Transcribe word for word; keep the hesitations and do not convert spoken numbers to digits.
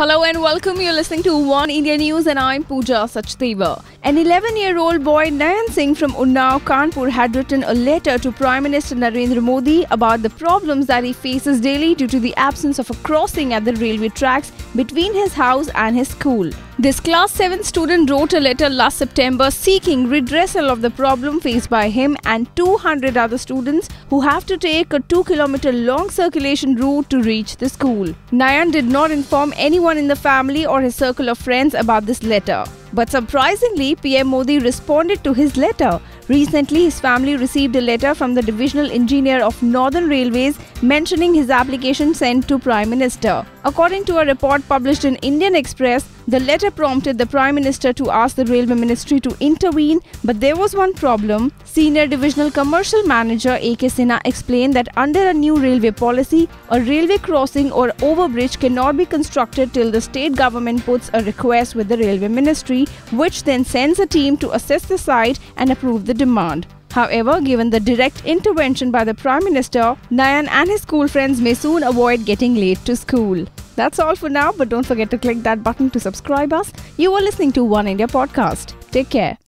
Hello and welcome. You're listening to One India News and I'm Pooja Sachdeva. An eleven-year-old boy Nayan Singh from Unnao Kanpur had written a letter to Prime Minister Narendra Modi about the problems that he faces daily due to the absence of a crossing at the railway tracks between his house and his school. This class seven student wrote a letter last September seeking redressal of the problem faced by him and two hundred other students who have to take a two kilometer long circulation route to reach the school. Nayan did not inform anyone in the family or his circle of friends about this letter. But surprisingly, P M Modi responded to his letter. Recently, his family received a letter from the Divisional Engineer of Northern Railways mentioning his application sent to Prime Minister. According to a report published in Indian Express, the letter prompted the Prime Minister to ask the Railway Ministry to intervene, but there was one problem. Senior Divisional Commercial Manager A K Sinha explained that under a new railway policy, a railway crossing or overbridge cannot be constructed till the state government puts a request with the Railway Ministry, which then sends a team to assess the site and approve the demand. However, given the direct intervention by the Prime Minister, Nayan and his school friends may soon avoid getting late to school. That's all for now, but don't forget to click that button to subscribe us. You are listening to One India Podcast. Take care.